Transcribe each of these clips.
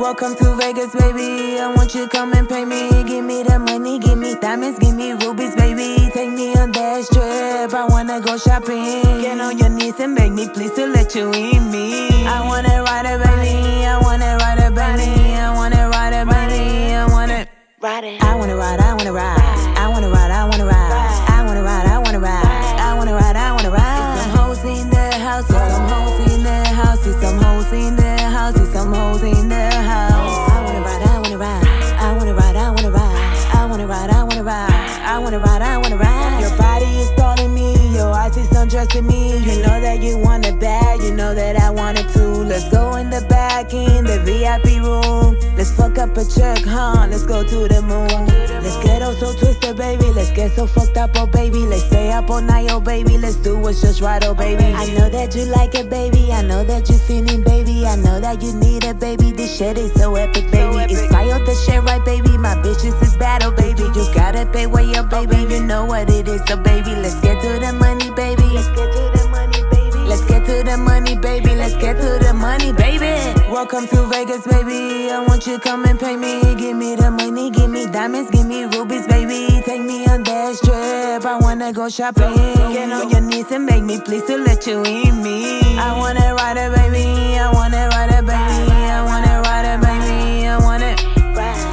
Welcome to Vegas, baby. I want you to come and pay me. Give me the money, give me diamonds, give me rubies, baby. Take me on that strip, I wanna go shopping. Get on your knees and beg me, please, to let you in me. I wanna ride it, baby. I wanna ride it, baby. I wanna ride it, baby. I wanna ride it. I wanna ride, I wanna ride. I wanna ride, I wanna ride. I wanna ride, I wanna ride. I wanna ride, I wanna ride. Some hoes in the house, some hoes in the house, some hoes in the house, some hoes in the house. I wanna ride, I wanna ride. I wanna ride, I wanna ride. I wanna ride, I wanna ride. I wanna ride, I wanna ride. Your body is stalling me, your eyes is undressing me. You know that you want it bad, you know that I want it too. Let's go in the back in the VIP room. Let's fuck up a check, huh? Let's go to the moon. Let's get all so twisted, baby. Let's get so fucked up, oh baby. Let's stay up all night, oh baby. Let's do what's just right, oh baby. I know that you like it, baby. I know that you seen it, baby. I know that you need it, baby. This shit is so epic, baby. It's filed the shit right, baby. My bitches is bad, oh baby. You gotta pay way up, baby. You know what it is, oh baby. Let's get to the money, baby. Let's get to the money, baby. Let's get to the money, baby. Let's get to the money, baby. Welcome to Vegas, baby. I want you to come and pay me. Give me the money, give me diamonds, give me rubies, baby. Take me on that strip, I wanna go shopping. Get on your knees and beg me, please, to let you in me. I wanna ride it, baby. I wanna ride it, baby. I wanna ride it, baby. I wanna ride.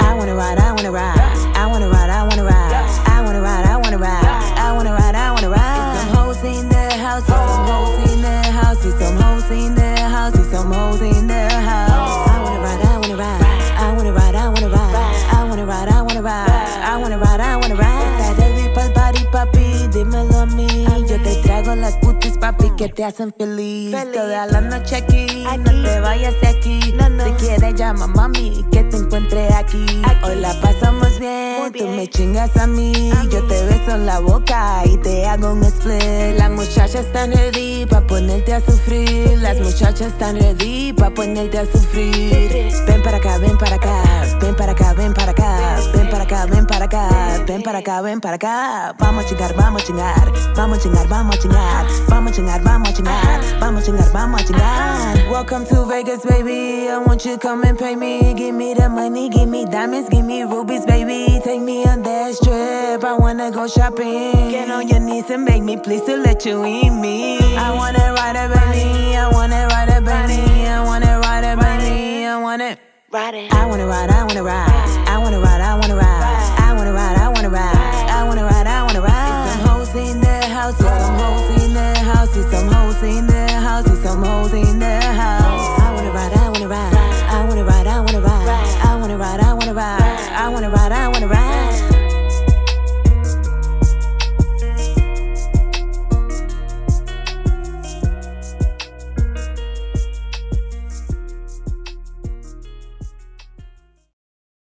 I wanna ride, I wanna ride. I wanna ride, I wanna ride. I wanna ride, I wanna ride. I wanna ride, I wanna ride. Some hoes in the house, some hoes in the house, some hoes in the house, some hoes in the house. I wanna ride, I wanna ride. I wanna ride, I wanna ride. I wanna ride, I wanna ride. I wanna ride, I wanna ride. That every party, papi, dímelo a mí. Yo te traigo las putis, papi, que te hacen feliz. Toda la noche aquí, no te vayas de aquí. Si quieres llama mami, que te encuentre aquí. Hoy la pasamos bien, tú me chingas a mí. Yo te beso en la boca y te hago un split. Las muchachas están ready pa' ponerte a sufrir. Las muchachas están ready pa' ponerte a sufrir. Ven para acá, ven para acá. Ven para acá, ven para acá. Ven para acá, ven para acá. Ven para acá, ven para acá. Vamos a chingar, vamos a chingar. Vamos a chingar, vamos a chingar. Vamos a chingar, vamos a chingar. Vamos a chingar, vamos a chingar. Welcome to Vegas, baby. I want you to come and pay me. Give me the money, give me diamonds, give me rubies, baby. Take me on that strip, I wanna go shopping. Get on your knees and beg me, please, to let you in me. I wanna ride it, baby. I wanna ride it, baby. I wanna ride it, baby. I wanna ride it. I wanna ride, I wanna ride. I wanna ride, I wanna ride. I wanna ride, I wanna ride. I wanna ride, I wanna ride. Some hoes in the house, some hoes in the house, some hoes in the